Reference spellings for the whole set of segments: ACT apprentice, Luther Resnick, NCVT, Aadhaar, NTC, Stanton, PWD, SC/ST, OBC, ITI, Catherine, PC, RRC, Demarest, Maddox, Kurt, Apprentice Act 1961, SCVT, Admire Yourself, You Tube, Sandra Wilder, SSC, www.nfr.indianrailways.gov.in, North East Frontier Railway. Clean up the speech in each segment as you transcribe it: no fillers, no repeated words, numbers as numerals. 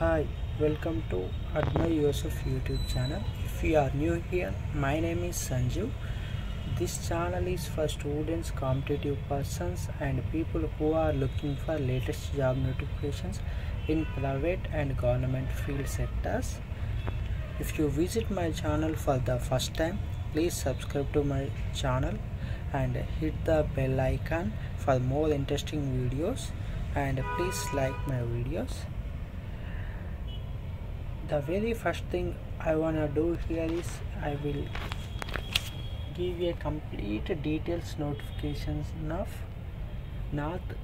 Hi, welcome to Admire Yourself YouTube channel. If you are new here, my name is Sanju. This channel is for students, competitive persons and people who are looking for latest job notifications in private and government field sectors. If you visit my channel for the first time, please subscribe to my channel and hit the bell icon for more interesting videos, and please like my videos. The very first thing I wanna do here is I will give a complete details notifications of North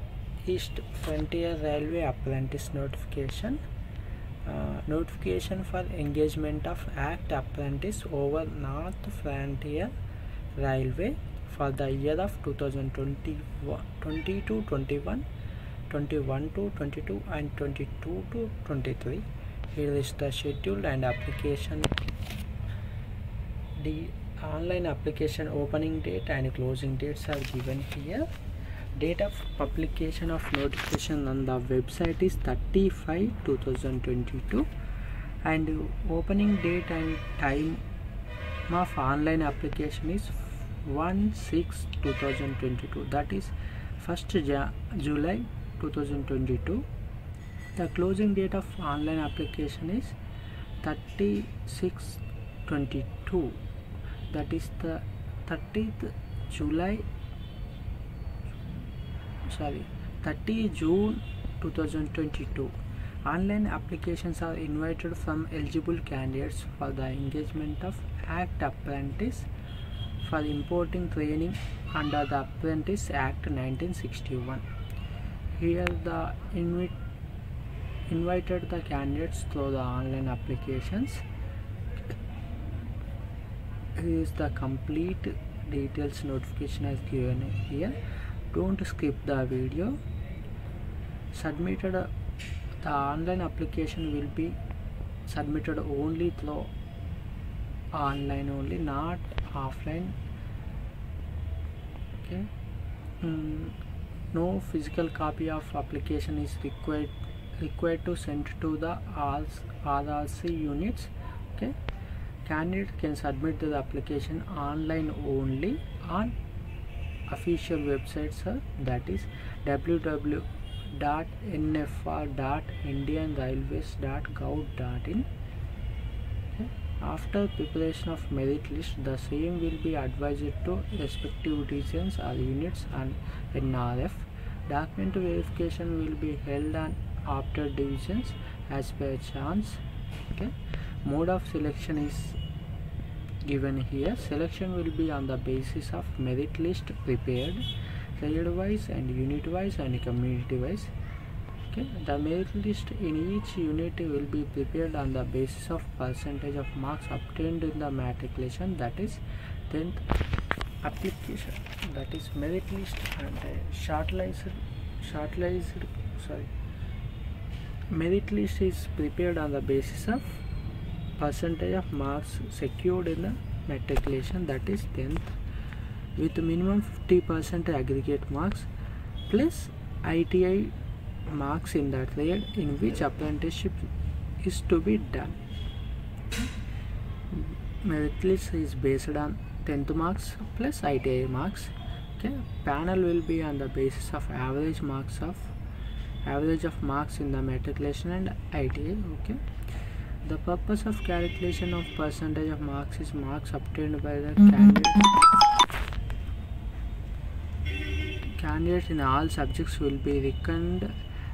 East Frontier Railway Apprentice notification, notification for engagement of ACT apprentice over North Frontier Railway for the year of 2020 to 21, 21 to 22 and 22 to 23. Here is the schedule and application, the online application opening date and closing dates are given here. Date of publication of notification on the website is 35/2022, and opening date and time of online application is 1/6/2022, that is 1st July 2022. The closing date of online application is 36/22, that is the 30 June 2022. Online applications are invited from eligible candidates for the engagement of ACT apprentice for importing training under the Apprentice Act 1961. Here the invited the candidates through the online applications. Here is the complete details notification as given here. Don't skip the video. Submitted the online application will be submitted only through online only, not offline. Okay. No physical copy of application is required to send to the RRC units. Okay, candidate can submit the application online only on official websites, that is www.nfr.indianrailways.gov.in. okay. After preparation of merit list, the same will be advised to respective divisions or units and NRF. Document verification will be held on after divisions as per chance. Okay, mode of selection is given here. Selection will be on the basis of merit list prepared period wise and unit wise and community wise. Okay, the merit list in each unit will be prepared on the basis of percentage of marks obtained in the matriculation, that is 10th application, that is merit list, and merit list is prepared on the basis of percentage of marks secured in the matriculation, that is 10th, with minimum 50% aggregate marks plus ITI marks in that year in which apprenticeship is to be done. Merit list is based on 10th marks plus ITI marks. Okay. Panel will be on the basis of average of marks in the matriculation and ITI. Okay, the purpose of calculation of percentage of marks is marks obtained by the candidates in all subjects will be reckoned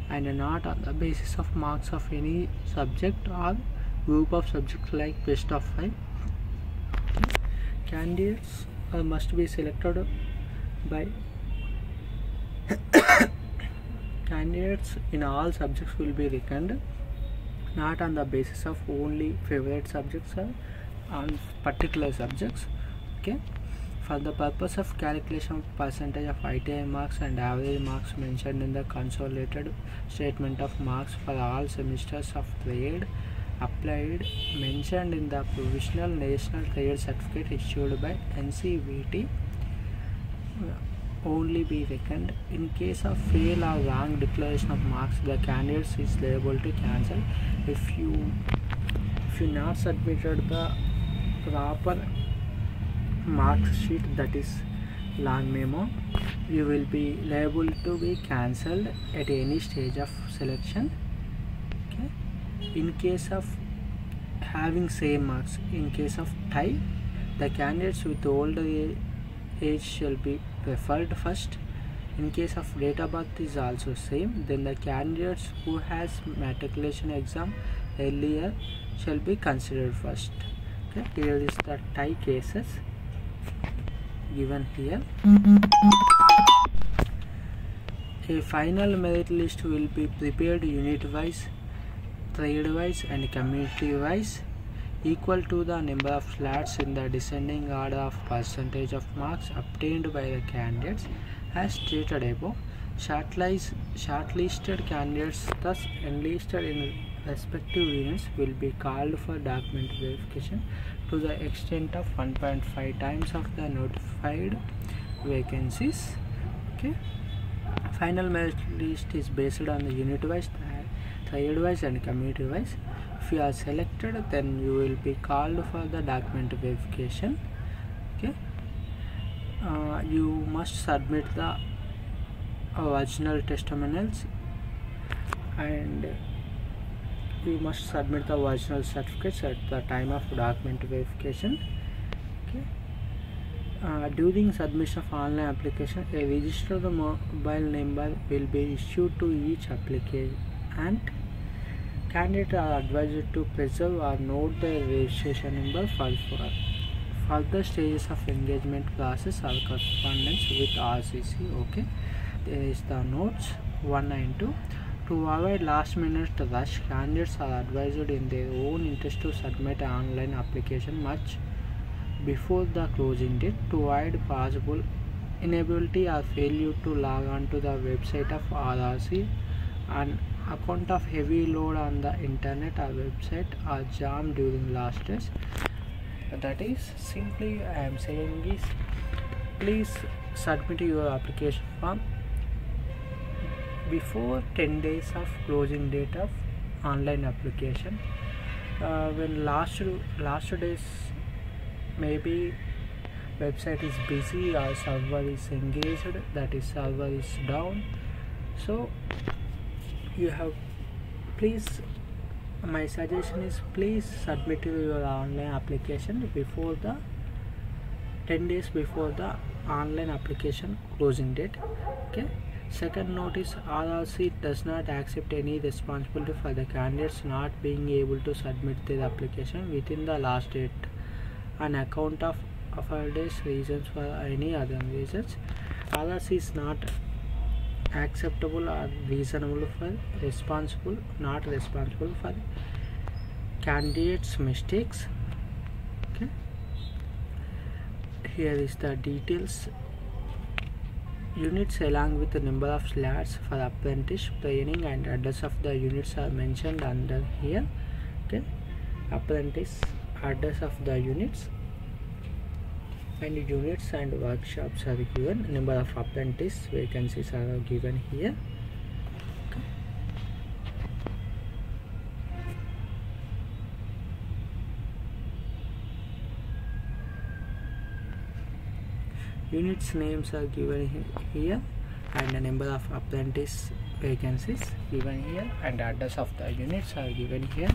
and not on the basis of marks of any subject or group of subjects like best of 5. Okay. Candidates must be selected by candidates in all subjects will be reckoned not on the basis of only favorite subjects or on particular subjects. Okay, for the purpose of calculation of percentage of ITI marks and average marks mentioned in the consolidated statement of marks for all semesters of trade applied mentioned in the provisional national trade certificate issued by NCVT only be reckoned. In case of fail or wrong declaration of marks, the candidate is liable to cancel. If you not submitted the proper mark sheet, that is long memo, you will be liable to be cancelled at any stage of selection. Okay. In case of having same marks, in case of tie, the candidates with older age shall be preferred first. In case of date of birth is also same, then the candidates who has matriculation exam earlier shall be considered first. Okay. Here is the tie cases given here. A final merit list will be prepared unit wise, trade wise and community wise, equal to the number of slots in the descending order of percentage of marks obtained by the candidates as stated above. Shortlisted candidates thus enlisted in respective units will be called for document verification to the extent of 1.5 times of the notified vacancies. Okay. Final merit list is based on the unit wise, trade wise and community wise. If you are selected, then you will be called for the document verification. Okay. You must submit the original testimonials and you must submit the original certificates at the time of document verification. Okay. During submission of online application, a registered mobile number will be issued to each applicant, and candidates are advised to preserve or note their registration number for further stages of engagement process or correspondence with RCC. Okay, there is the notes 1 and 2. To avoid last minute rush, candidates are advised in their own interest to submit an online application much before the closing date to avoid possible inability or failure to log on to the website of RRC on account of heavy load on the internet or website or jam during last days. That is simply I am saying is, please submit your application form before 10 days of closing date of online application. When last days, maybe website is busy or server is engaged, that is server is down, so you have, please, my suggestion is, please submit your online application before the 10 days before the online application closing date. Okay. Second notice, RRC does not accept any responsibility for the candidates not being able to submit their application within the last date on account of offenses, reasons for any other reasons. RRC is not acceptable or reasonable for not responsible for candidates' mistakes. Okay. Here is the details. Units along with the number of slots for apprentice training and address of the units are mentioned under here. Okay. Apprentice, address of the units, and units and workshops are given. Number of apprentice vacancies are given here. Okay. Units names are given here, and the number of apprentice vacancies given here, and address of the units are given here.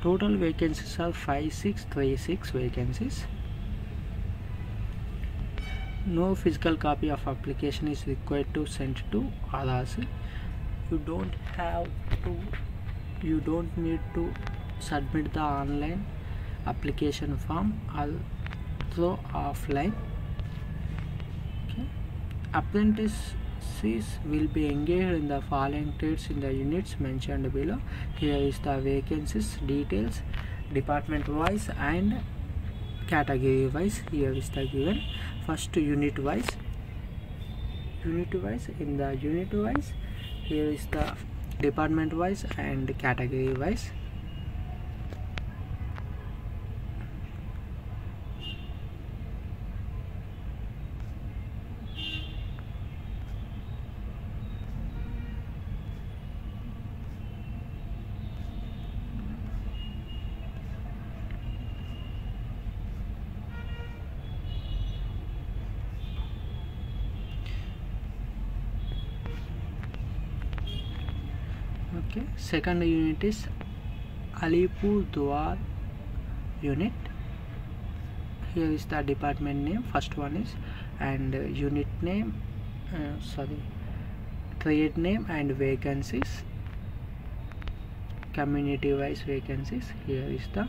Total vacancies are 5636 vacancies. No physical copy of application is required to send to RRC. You don't need to submit the online application form although offline. Okay. Apprentices will be engaged in the following trades in the units mentioned below. Here is the vacancies details, department wise and category wise. Here is the given. First, unit wise, unit wise. In the unit wise, here is the department wise and category wise. Okay, second unit is Alipurduar unit. Here is the department name, first one is, and unit name, trade name and vacancies, community wise vacancies. Here is the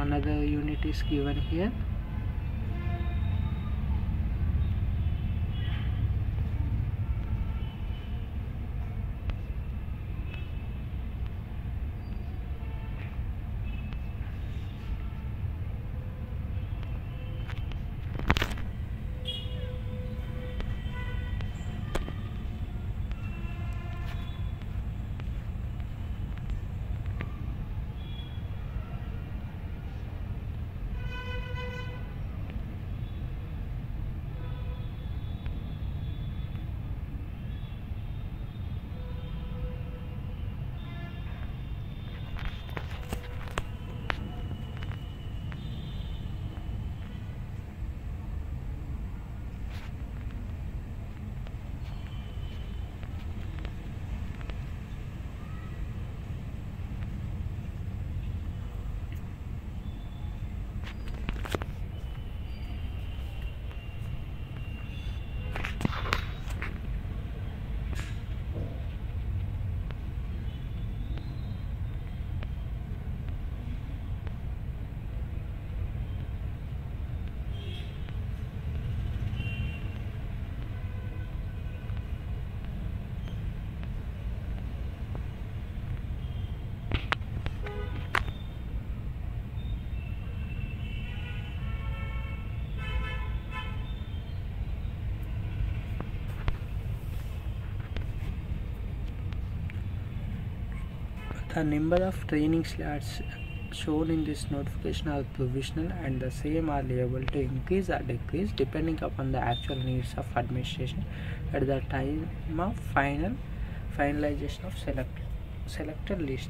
another unit is given here. The number of training slots shown in this notification are provisional and the same are liable to increase or decrease depending upon the actual needs of administration at the time of finalization of selected list.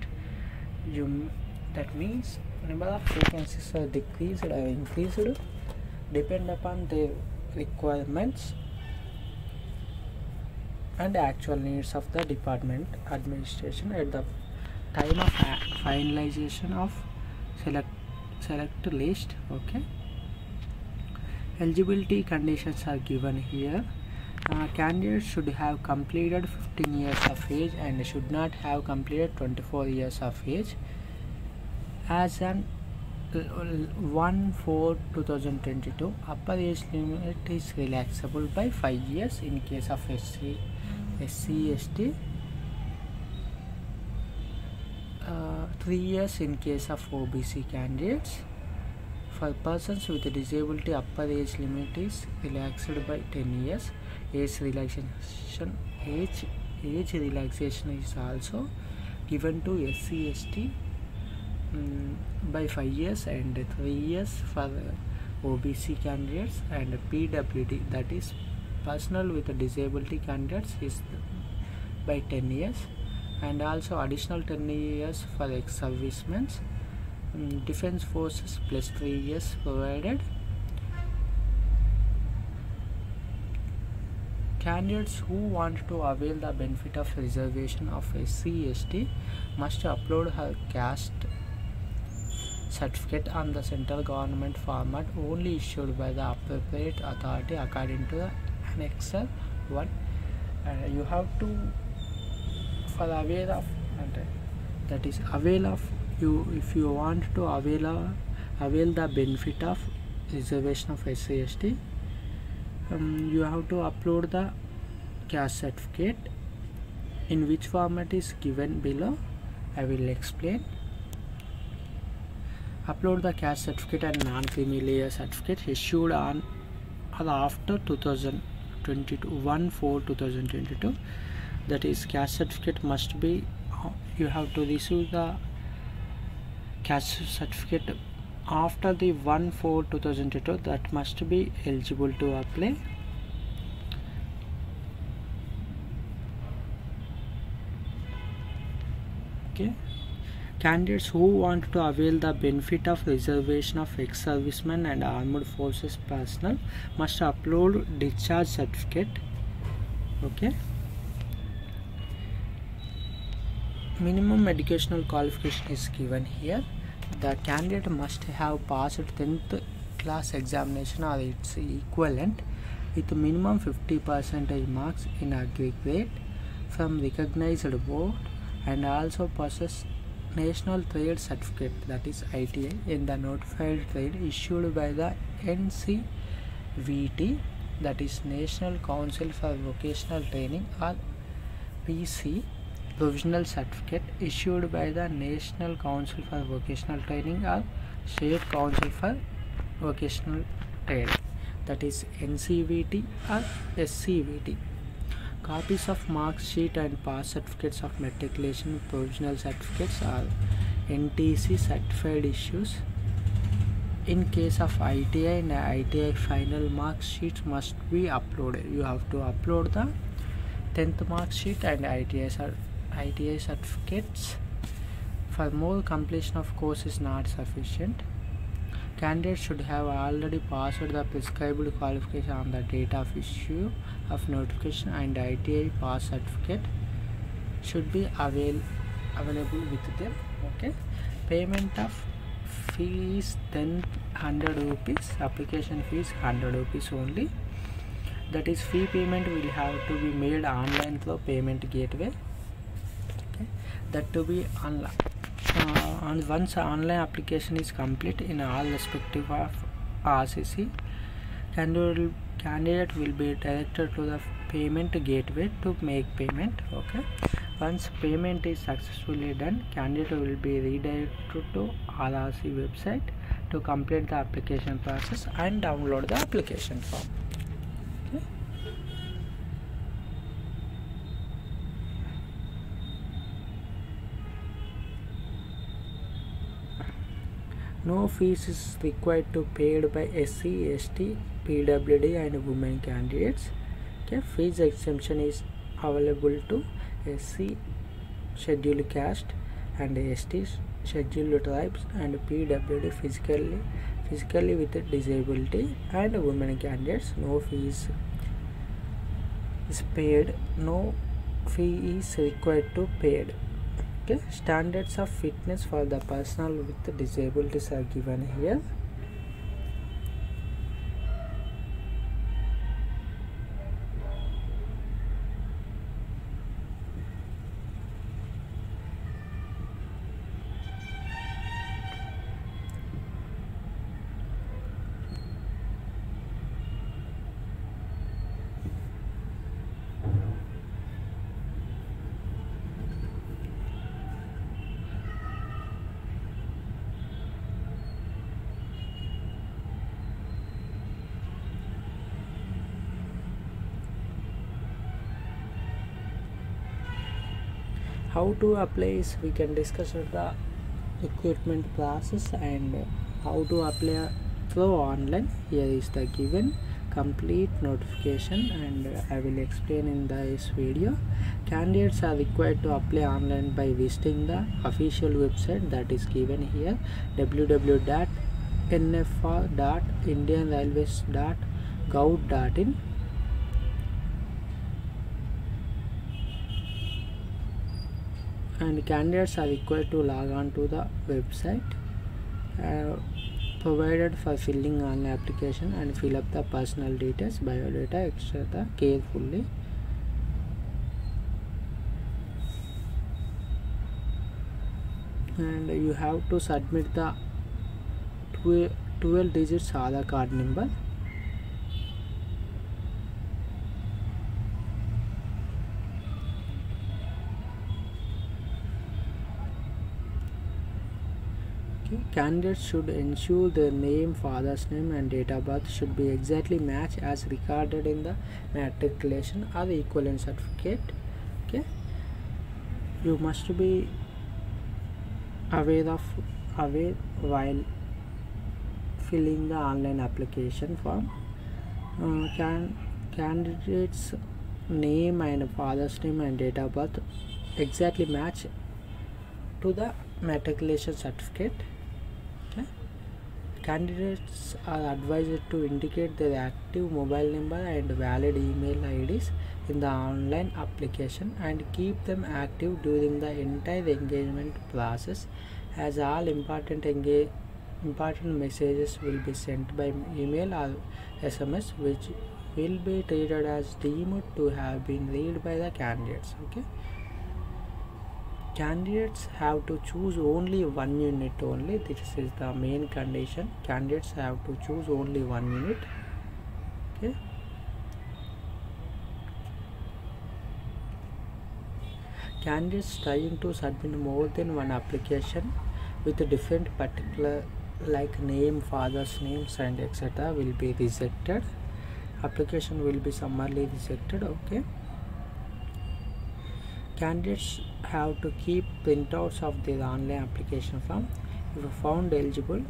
That means number of vacancies are decreased or increased depend upon their requirements and the actual needs of the department administration at the time of finalization of select list. Okay, eligibility conditions are given here. Candidates should have completed 15 years of age and should not have completed 24 years of age as an 1/4/2022. Upper age limit is relaxable by 5 years in case of SC/ST, 3 years in case of OBC candidates. For persons with a disability, upper age limit is relaxed by 10 years. Age relaxation is also given to SC/ST by 5 years and 3 years for OBC candidates, and PWD, that is personal with a disability candidates, is by 10 years. And also additional 10 years for ex-servicemen, defense forces plus 3 years provided. Candidates who want to avail the benefit of reservation of SC/ST must upload her caste certificate on the central government format only issued by the appropriate authority according to the Annex 1. You have to, for the way of okay. That is avail of, you if you want to avail the benefit of reservation of SC/ST, you have to upload the caste certificate, in which format is given below. I will explain. Upload the caste certificate and non-familiar certificate issued on or after 2021-4-2022. That is, caste certificate must be, you have to receive the caste certificate after the 1-4-2022. That must be eligible to apply. Okay. Candidates who want to avail the benefit of reservation of ex-servicemen and armed forces personnel must upload discharge certificate. Okay. Minimum educational qualification is given here. The candidate must have passed 10th class examination or its equivalent with minimum 50% marks in aggregate from recognized board, and also possess National Trade Certificate, that is ITI, in the notified trade issued by the NCVT, that is National Council for Vocational Training, or PC. Provisional Certificate issued by the National Council for Vocational Training or State Council for Vocational Training, that is NCVT or SCVT. Copies of mark sheet and pass certificates of matriculation, provisional certificates or NTC certified issues. In case of ITI, and ITI final mark sheet must be uploaded. You have to upload the 10th mark sheet and ITI certificates. For more, completion of course is not sufficient. Candidates should have already passed the prescribed qualification on the date of issue of notification, and ITI pass certificate should be available with them. Okay. Payment of fees then 100 rupees, application fees 100 rupees only. That is, fee payment will have to be made online through payment gateway. Okay. That to be online. And once online application is complete in all respective of RRC, candidate will be directed to the payment gateway to make payment. Okay. Once payment is successfully done, candidate will be redirected to RRC website to complete the application process and download the application form. No fees is required to paid by SC, ST, PWD and women candidates. Okay, fees exemption is available to SC scheduled caste and ST scheduled tribes and PWD physically with a disability and women candidates. No fees is paid. No fee is required to paid. Okay. Standards of fitness for the personnel with disabilities are given here. How to apply is we can discuss the recruitment process and how to apply through online. Here is the given complete notification, and I will explain in this video. Candidates are required to apply online by visiting the official website, that is given here, www.nfr.indianrailways.gov.in. And candidates are required to log on to the website provided for filling online application and fill up the personal details, biodata, etc. carefully. and you have to submit the 12 digits Aadhaar card number. Candidates should ensure their name, father's name and date of birth should be exactly matched as recorded in the matriculation or the equivalent certificate. Okay, you must be aware while filling the online application form. Candidates' name and father's name and date of birth exactly match to the matriculation certificate. Candidates are advised to indicate their active mobile number and valid email IDs in the online application and keep them active during the entire engagement process, as all important messages will be sent by email or SMS, which will be treated as deemed to have been read by the candidates. Okay. Candidates have to choose only one unit only. This is the main condition. Candidates have to choose only one unit. Okay. Candidates trying to submit more than one application with a different particular like name, father's names and etc. will be rejected. Application will be summarily rejected. Okay. Candidates have to keep printouts of their online application form. If found eligible,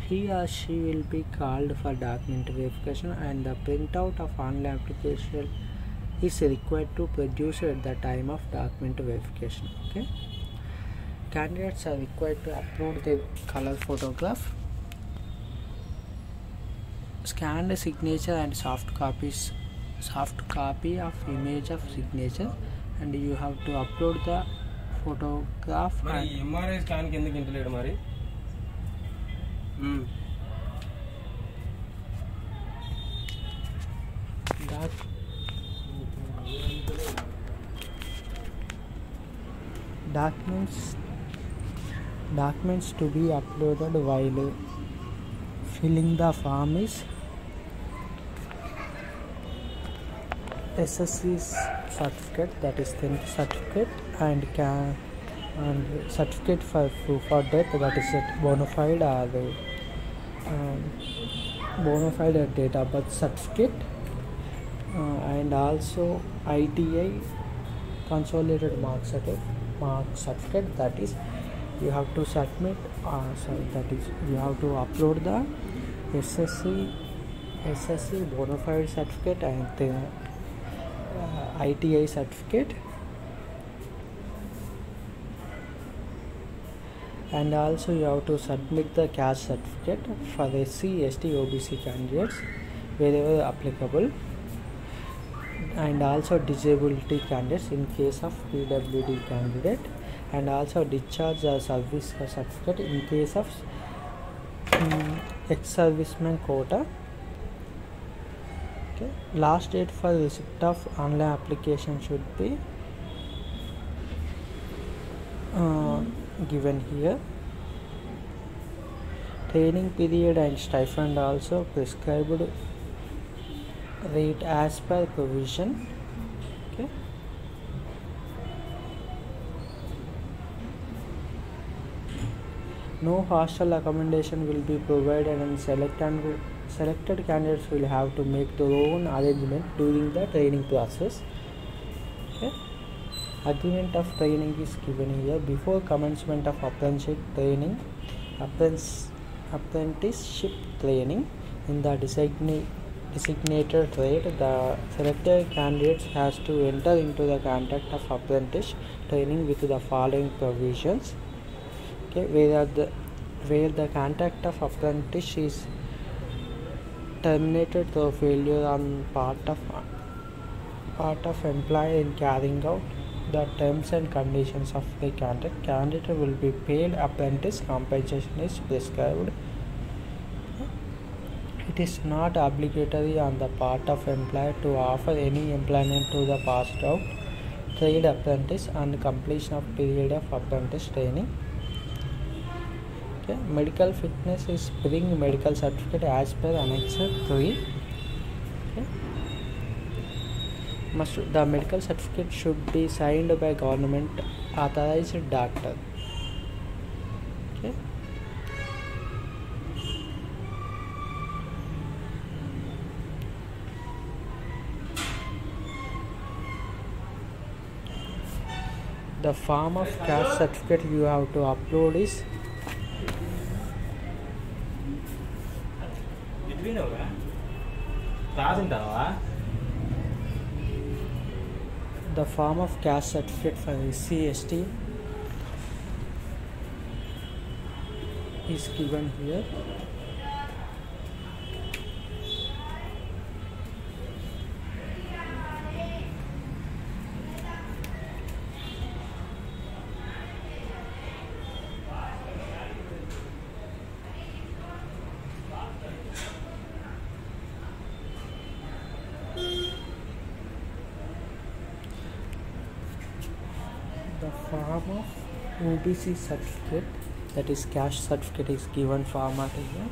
he or she will be called for document verification, and the printout of online application is required to produce at the time of document verification. Okay. Candidates are required to upload their color photograph, scanned signature and soft copy of image of signature, and you have to upload the photograph. MRI scan can the Mari. That documents to be uploaded while filling the form is SSC certificate, that is 10th certificate, and certificate for death, that is bona fide or the bona fide date of birth certificate, and also ITI consolidated mark certificate, that is you have to submit you have to upload the SSC bona fide certificate and the ITI certificate, and also you have to submit the cash certificate for SC/ST OBC candidates wherever applicable, and also disability candidates in case of PWD candidate, and also discharge or service certificate in case of ex-serviceman quota. Okay. Last date for receipt of online application should be given here. Training period and stipend also prescribed rate as per provision. Okay. No hostel accommodation will be provided, and selected candidates will have to make their own arrangement during the training process. Okay. Agreement of training is given here. Before commencement of apprenticeship training in the designated trade, the selected candidates has to enter into the contract of apprentice training with the following provisions. Okay, where the contract of apprentice is terminated through failure on part of employee in carrying out the terms and conditions of the contract, candidate will be paid apprentice compensation is prescribed. It is not obligatory on the part of employer to offer any employment to the passed out trade apprentice on completion of period of apprentice training. Okay, medical fitness is bring medical certificate as per annex 3. Okay. The medical certificate should be signed by government authorized doctor. Okay. The form of caste certificate you have to upload is the form of caste certificate for SC/ST is given here. OBC certificate, that is caste certificate, is given format here.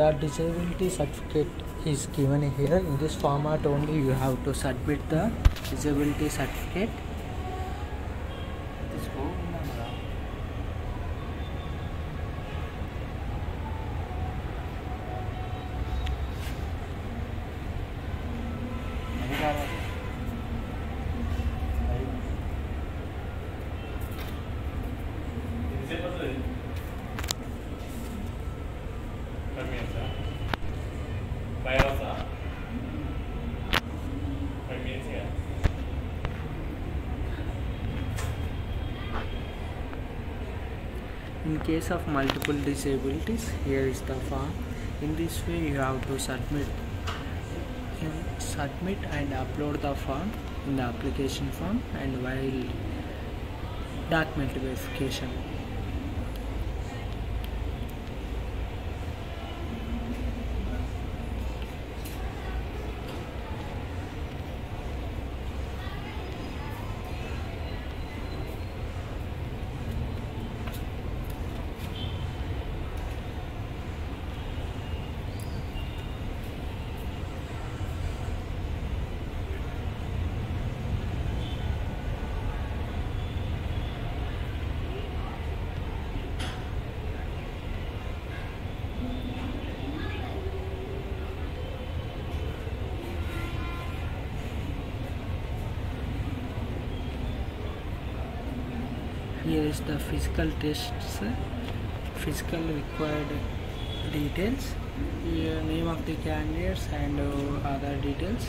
The disability certificate is given here. In this format only you have to submit the disability certificate. In case of multiple disabilities, here is the form. In this way you have to submit and upload the form in the application form and while document verification. Here is the physical tests, physical required details, name of the candidates and other details.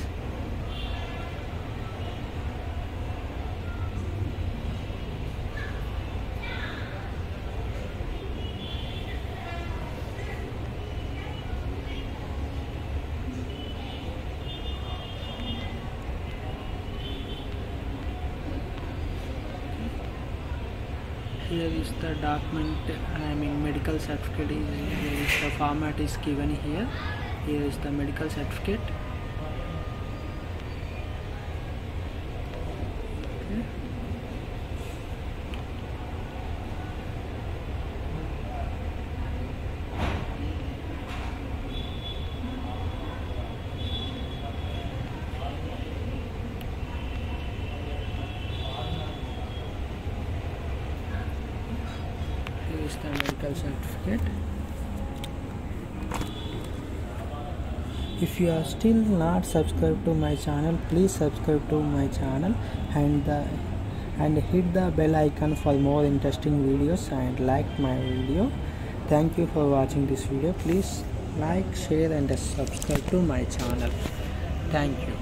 Here is the document, medical certificate. Here is the format is given here. Here is the medical certificate. Okay. The medical certificate. If you are still not subscribed to my channel, please subscribe to my channel and hit the bell icon for more interesting videos and like my video. Thank you for watching this video. Please like, share and subscribe to my channel. Thank you.